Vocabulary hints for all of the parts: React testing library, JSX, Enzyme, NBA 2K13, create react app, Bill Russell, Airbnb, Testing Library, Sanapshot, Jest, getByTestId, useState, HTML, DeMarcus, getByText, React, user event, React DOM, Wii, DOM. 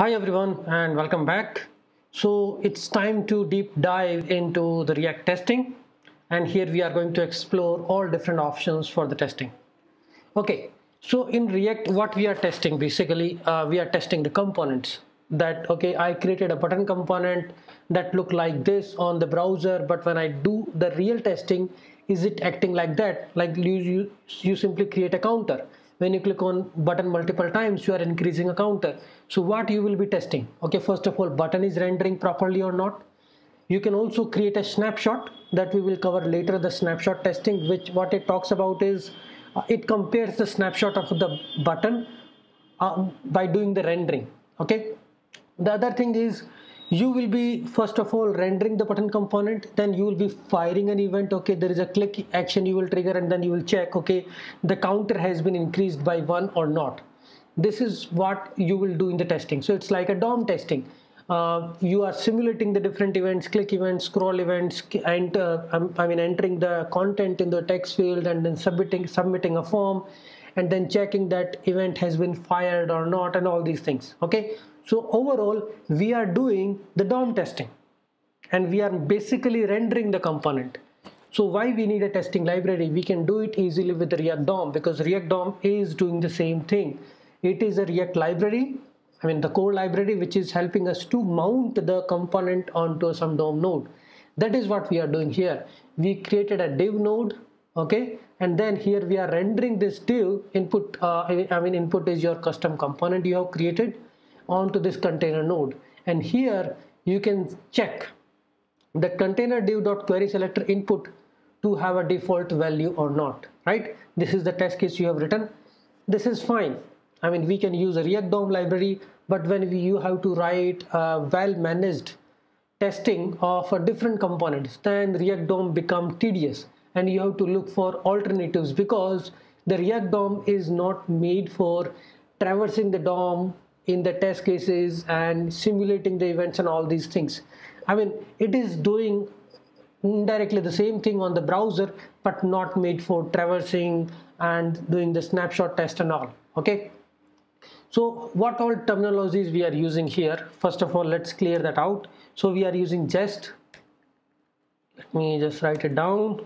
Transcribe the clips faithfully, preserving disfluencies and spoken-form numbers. Hi everyone and welcome back. So it's time to deep dive into the React testing, and here we are going to explore all different options for the testing. Okay, so in React what we are testing basically, uh, we are testing the components that, okay, I created a button component that look like this on the browser, but when I do the real testing, is it acting like that? Like you, you, you simply create a counter. When you click on button multiple times, you are increasing a counter. So what you will be testing? Okay, first of all, button is rendering properly or not. You can also create a snapshot that we will cover later, the snapshot testing, which what it talks about is uh, it compares the snapshot of the button uh, by doing the rendering. Okay, the other thing is you will be first of all rendering the button component, then you will be firing an event. Okay, there is a click action you will trigger, and then you will check, okay, the counter has been increased by one or not. This is what you will do in the testing. So it's like a D O M testing. Uh, you are simulating the different events, click events, scroll events, and uh, I mean entering the content in the text field and then submitting submitting a form, and then checking that event has been fired or not, and all these things. Okay. So overall, we are doing the D O M testing, and we are basically rendering the component. So why we need a testing library? We can do it easily with the React D O M, because React D O M is doing the same thing. It is a React library, I mean the core library, which is helping us to mount the component onto some D O M node. That is what we are doing here. We created a div node, okay, and then here we are rendering this div input. Uh, I mean input is your custom component you have created onto this container node, and here you can check the container div.query selector input to have a default value or not, right? This is the test case you have written. This is fine. I mean, we can use a React D O M library, but when we, you have to write a well-managed testing of a different components, then React D O M become tedious, and you have to look for alternatives, because the React D O M is not made for traversing the D O M in the test cases and simulating the events and all these things. I mean, it is doing indirectly the same thing on the browser, but not made for traversing and doing the snapshot test and all. Okay, so what all terminologies we are using here? First of all, let's clear that out. So we are using Jest. Let me just write it down.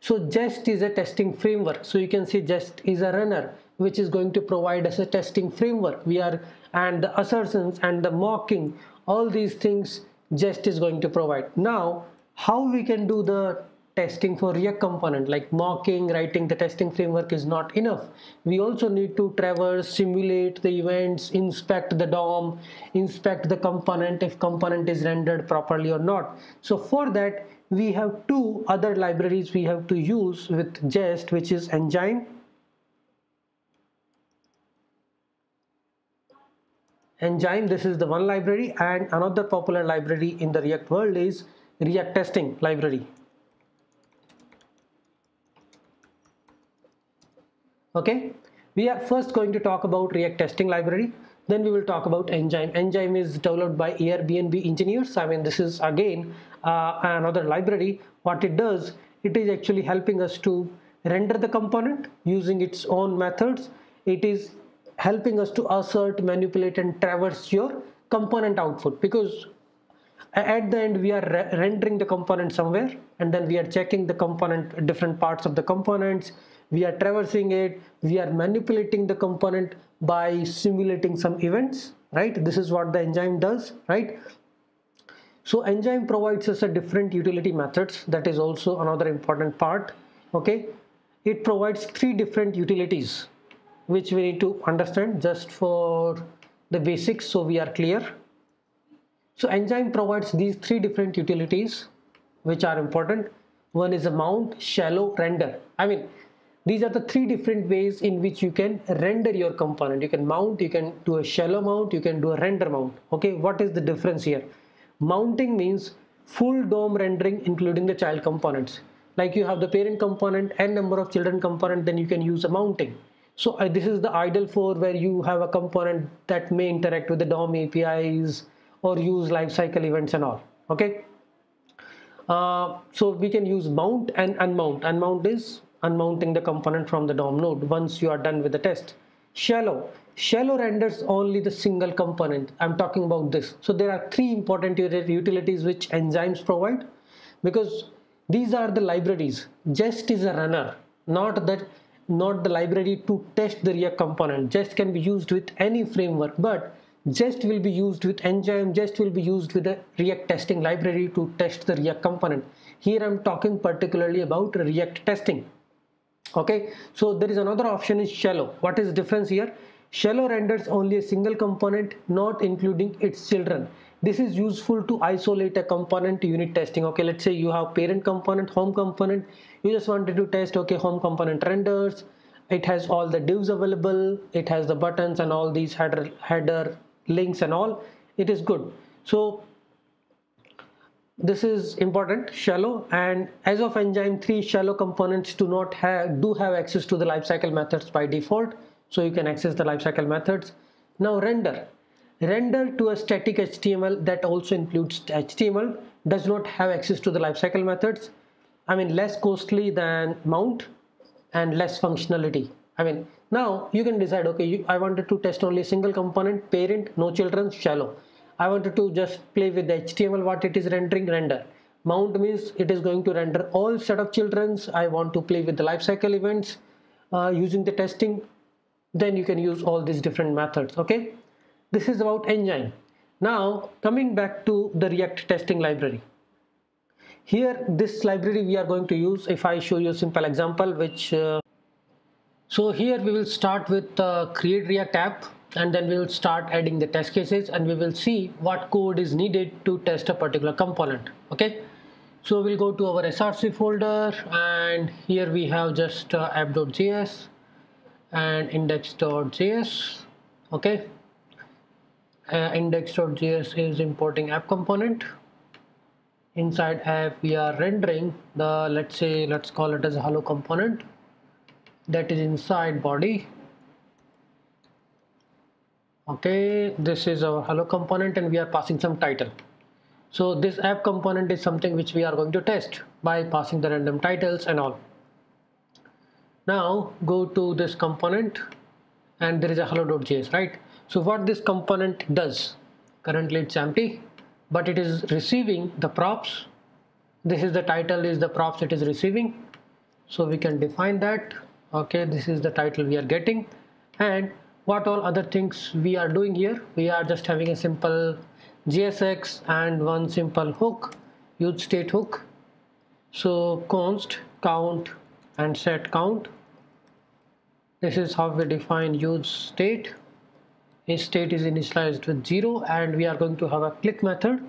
So Jest is a testing framework. So you can see Jest is a runner which is going to provide us a testing framework. We are, and the assertions and the mocking, all these things Jest is going to provide. Now, how we can do the testing for React component, like mocking, writing the testing framework is not enough. We also need to traverse, simulate the events, inspect the D O M, inspect the component if component is rendered properly or not. So for that, we have two other libraries we have to use with Jest, which is Enzyme. Enzyme, this is the one library, and another popular library in the React world is React testing library. Okay, we are first going to talk about React testing library, then we will talk about Enzyme. Enzyme is developed by Airbnb engineers. I mean, this is again uh, another library. What it does, it is actually helping us to render the component using its own methods. It is helping us to assert, manipulate, and traverse your component output, because at the end we are re rendering the component somewhere, and then we are checking the component, different parts of the components. We are traversing it, we are manipulating the component by simulating some events, right? This is what the Enzyme does, right? So Enzyme provides us a different utility methods. That is also another important part, okay? It provides three different utilities, which we need to understand just for the basics, so we are clear. So Enzyme provides these three different utilities, which are important. One is a mount, shallow, render. I mean, these are the three different ways in which you can render your component. You can mount, you can do a shallow mount, you can do a render mount. Okay, what is the difference here? Mounting means full D O M rendering, including the child components. Like you have the parent component and number of children component, then you can use a mounting. So uh, this is the ideal for where you have a component that may interact with the D O M A P Is or use lifecycle events and all. Okay, uh, so we can use mount and unmount. Unmount is unmounting the component from the D O M node once you are done with the test. Shallow shallow renders only the single component. I'm talking about this. So there are three important utilities which enzymes provide, because these are the libraries. Jest is a runner, not that not the library to test the React component. Jest can be used with any framework, but Jest will be used with Enzyme. Jest will be used with the React testing library to test the React component. Here I'm talking particularly about React testing. Okay, so there is another option is shallow. What is the difference here? Shallow renders only a single component, not including its children. This is useful to isolate a component to unit testing. Okay, let's say you have parent component, home component. You just wanted to test, okay, home component renders. It has all the divs available. It has the buttons and all these header, header links and all. It is good. So this is important, shallow. And as of Enzyme three, shallow components do not have do have access to the lifecycle methods by default. So you can access the lifecycle methods. Now render. Render to a static H T M L that also includes H T M L does not have access to the lifecycle methods. I mean, less costly than mount and less functionality. I mean, now you can decide, okay, you, I wanted to test only single component, parent, no children, shallow. I wanted to just play with the H T M L, what it is rendering, render. Mount means it is going to render all set of children's. I want to play with the lifecycle events uh, using the testing. Then you can use all these different methods. Okay, this is about Enzyme. Now coming back to the React testing library. Here this library we are going to use. If I show you a simple example, which uh, so here we will start with uh, create react app, and then we will start adding the test cases, and we will see what code is needed to test a particular component. Okay, so we'll go to our S R C folder, and here we have just uh, app.js and index.js. Okay, uh, index.js is importing app component. Inside app we are rendering the, let's say, let's call it as a hello component that is inside body. Okay, this is our hello component, and we are passing some title. So this app component is something which we are going to test by passing the random titles and all. Now go to this component, and there is a hello.js, right? So what this component does, currently it's empty, but it is receiving the props. This is the title, is the props it is receiving. So we can define that. Okay, this is the title we are getting, and what all other things we are doing here. We are just having a simple J S X and one simple hook, useState hook. So const count and set count. This is how we define use state. Its state is initialized with zero, and we are going to have a click method.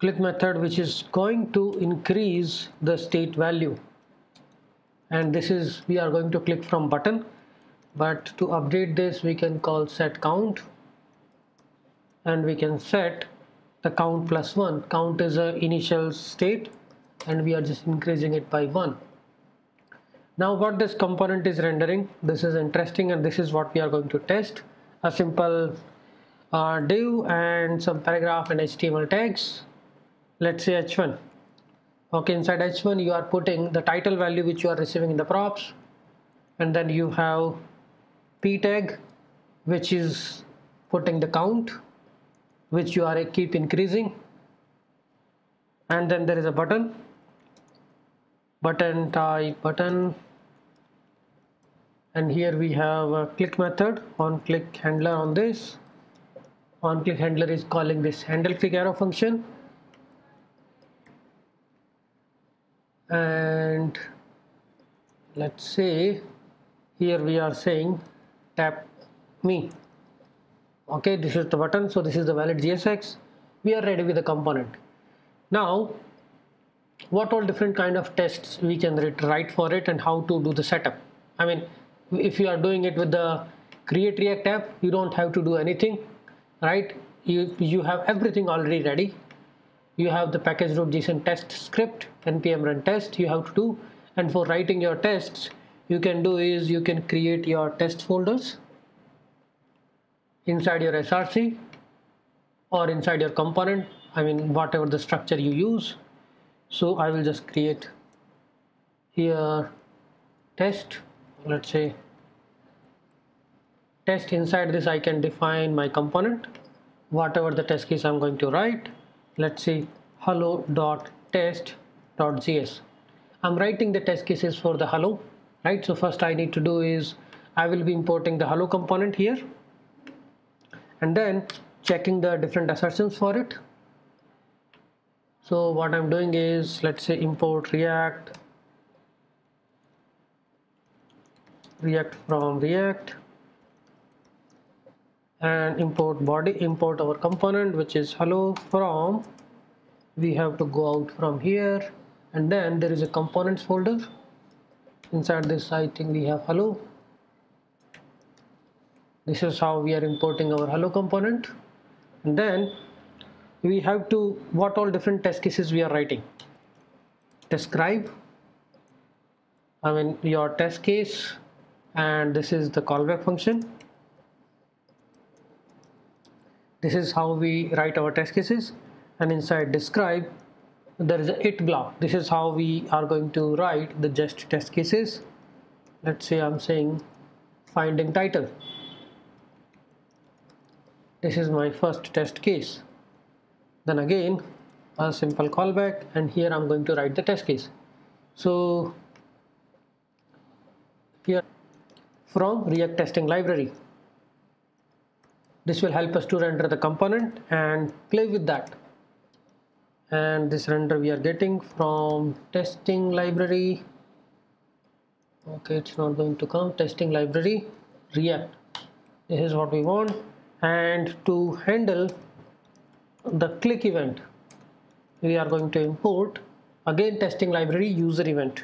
Click method which is going to increase the state value, and this is we are going to click from button. But to update this, we can call set count, and we can set the count plus one. Count is a initial state, and we are just increasing it by one. Now what this component is rendering, this is interesting, and this is what we are going to test. A simple uh, div and some paragraph and H T M L tags. Let's say H one. Okay, inside H one you are putting the title value which you are receiving in the props, and then you have p tag which is putting the count which you are keep increasing, and then there is a button. Button type button, and here we have a click method, on click handler on this. On click handler is calling this handle click arrow function, and let's say here we are saying tap me. Okay, this is the button, so this is the valid J S X. We are ready with the component. Now what all different kind of tests we can write for it, and how to do the setup. I mean, if you are doing it with the create react app, you don't have to do anything, right? You, you have everything already ready. You have the package.json test script, npm run test you have to do. And for writing your tests, you can do is you can create your test folders inside your S R C or inside your component. I mean, whatever the structure you use. So I will just create here test, let's say test. Inside this I can define my component, whatever the test case I'm going to write. Let's see, hello dot test dot j s. I'm writing the test cases for the hello, right? So first I need to do is I will be importing the hello component here and then checking the different assertions for it. So what I'm doing is, let's say, import react react from react and import body, import our component which is hello from. We have to go out from here and then there is a components folder. Inside this I think we have hello. This is how we are importing our hello component, and then we have to, what all different test cases we are writing. Describe, I mean your test case, and this is the callback function. This is how we write our test cases, and inside describe there is a it block. This is how we are going to write the Jest test cases. Let's say I'm saying finding title. This is my first test case. Then again a simple callback, and here I'm going to write the test case. So here from React testing library. This will help us to render the component and play with that. And this render we are getting from testing library. Okay, it's not going to come. Testing library React. This is what we want. And to handle the click event, we are going to import again testing library user event.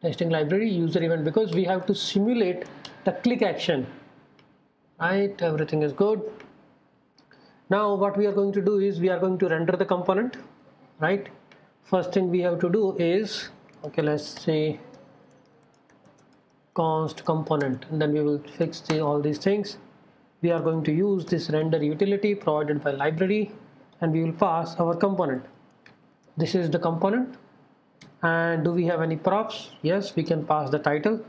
Testing library user event, because we have to simulate the click action, right? Everything is good. Now what we are going to do is we are going to render the component, right? First thing we have to do is, okay, let's say const component, and then we will fix the, all these things. We are going to use this render utility provided by library, and we will pass our component. This is the component. And do we have any props? Yes, we can pass the title.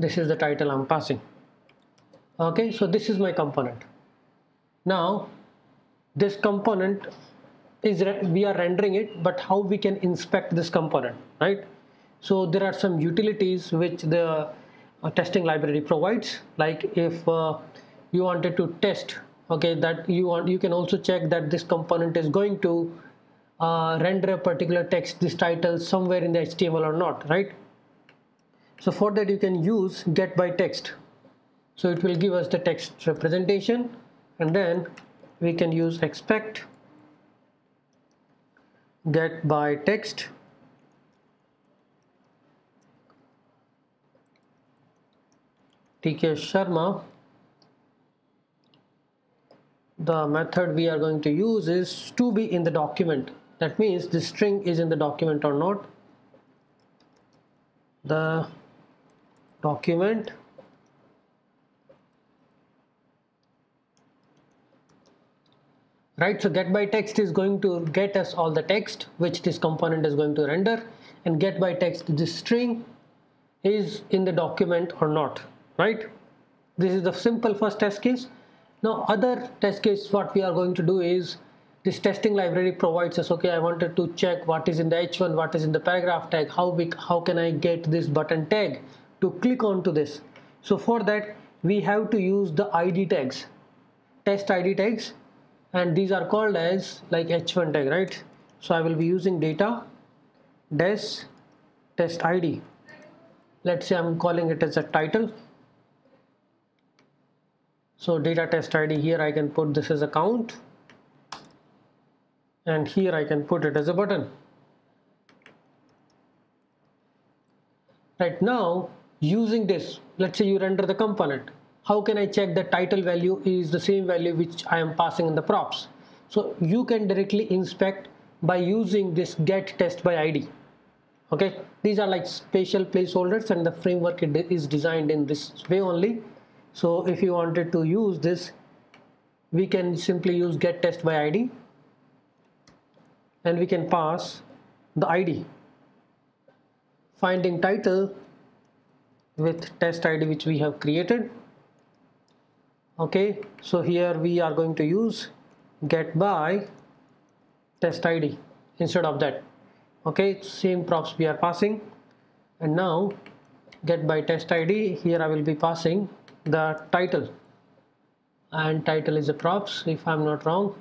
This is the title I'm passing. Okay, so this is my component. Now this component is, we are rendering it, but how we can inspect this component, right? So there are some utilities which the uh, testing library provides, like if uh, you wanted to test, okay, that you want, you can also check that this component is going to uh, render a particular text, this title, somewhere in the H T M L or not, right? So for that you can use getByText. So it will give us the text representation, and then we can use expect getByText. T K Sharma. The method we are going to use is to be in the document. That means the string is in the document or not. The document right. So getByText is going to get us all the text which this component is going to render, and getByText this string is in the document or not, right? This is the simple first test case. Now other test case what we are going to do is, this testing library provides us, okay, I wanted to check what is in the h one, what is in the paragraph tag, how we, how can I get this button tag to click on to this. So for that we have to use the I D tags, test I D tags, and these are called as like h one tag, right? So I will be using data des test I D. Let's say I'm calling it as a title. So data test I D, here I can put this as a count, and here I can put it as a button. Right, now using this, let's say you render the component. How can I check the title value is the same value which I am passing in the props? So you can directly inspect by using this get test by I D. Okay, these are like special placeholders, and the framework is designed in this way only. So if you wanted to use this, we can simply use get test by I D, and we can pass the I D finding title with test I D which we have created. Okay, so here we are going to use getByTestId instead of that. Okay, same props we are passing, and now getByTestId, here I will be passing the title, and title is the props if I'm not wrong.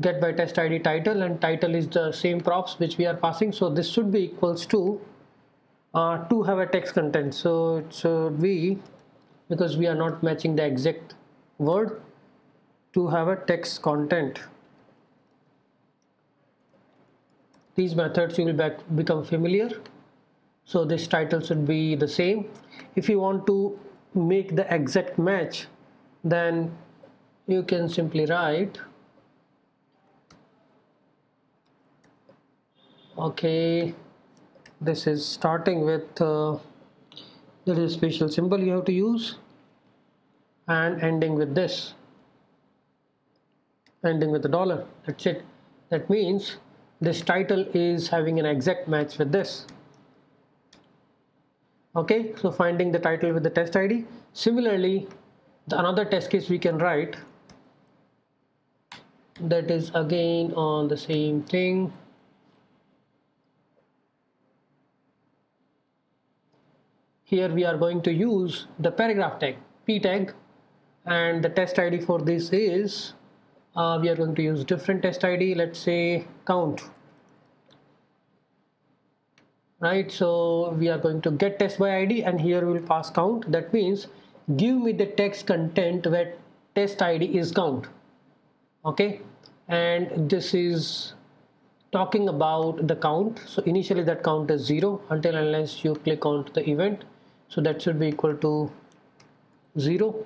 GetByTestId title, and title is the same props which we are passing, so this should be equals to uh, to have a text content. So it should be, because we are not matching the exact word, to have a text content. These methods you will back become familiar. So this title should be the same. If you want to make the exact match, then you can simply write, okay, this is starting with uh, there is a special symbol you have to use, and ending with this, ending with a dollar. That's it. That means this title is having an exact match with this. Okay, so finding the title with the test I D. Similarly, the another test case we can write, that is again on the same thing. Here we are going to use the paragraph tag, p tag, and the test I D for this is uh, we are going to use different test I D, let's say count, right? So we are going to get test by I D, and here we will pass count. That means give me the text content where test I D is count. Okay, and this is talking about the count. So initially that count is zero until unless you click on to the event, so that should be equal to zero.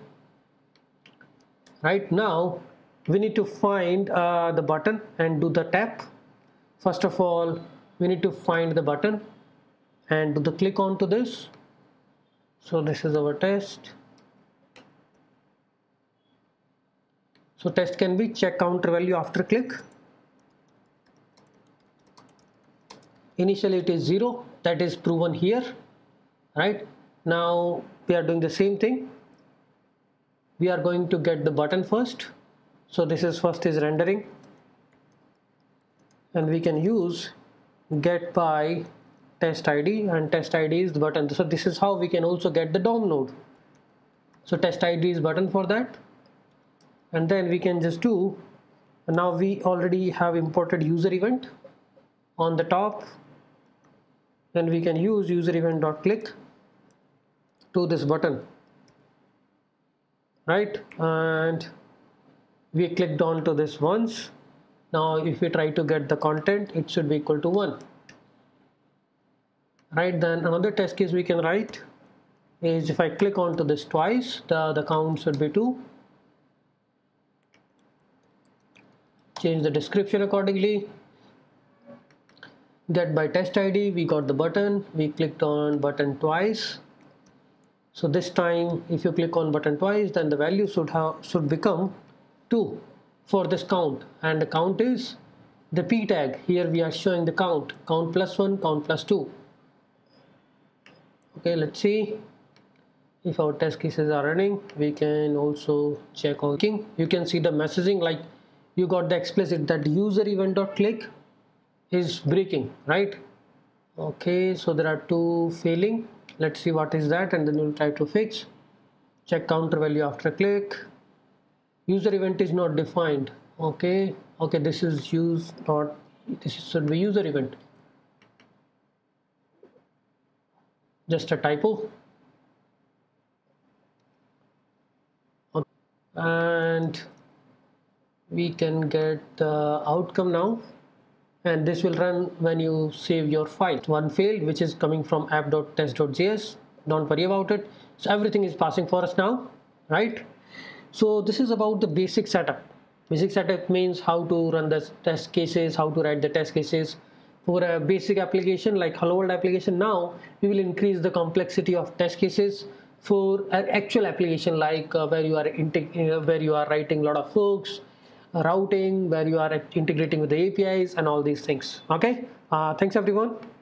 Right, now we need to find uh, the button and do the tap. First of all, we need to find the button and do the click on to this. So this is our test. So test can be check counter value after click. Initially it is zero, that is proven here. Right, now we are doing the same thing. We are going to get the button first. So this is first is rendering, and we can use get by test I D, and test I D is the button. So this is how we can also get the D O M node. So test I D is button for that, and then we can just do, now we already have imported user event on the top. Then we can use user event dot click to this button, right? And we clicked on to this once. Now if we try to get the content, it should be equal to one. Right, then another test case we can write is if I click on to this twice, the, the count should be two. Change the description accordingly. Get by test I D, we got the button, we clicked on button twice. So this time if you click on button twice, then the value should have should become two for this count, and the count is the p tag. Here we are showing the count, count plus one, count plus two. Okay, let's see if our test cases are running. We can also check on king. You can see the messaging, like you got the explicit that user event dot click is breaking, right? Okay, so there are two failing. Let's see what is that, and then we'll try to fix. Check counter value after click. User event is not defined. Okay, okay, this is use not, this should be user event, just a typo. Okay, and we can get the outcome now, and this will run when you save your file. One failed, which is coming from app.test.js. Don't worry about it. So everything is passing for us now, right? So this is about the basic setup. Basic setup means how to run the test cases, how to write the test cases for a basic application like hello world application. Now we will increase the complexity of test cases for an actual application, like uh, where you are uh, where you are writing a lot of hooks, routing, where you are integrating with the A P Is and all these things. Okay, uh, thanks everyone.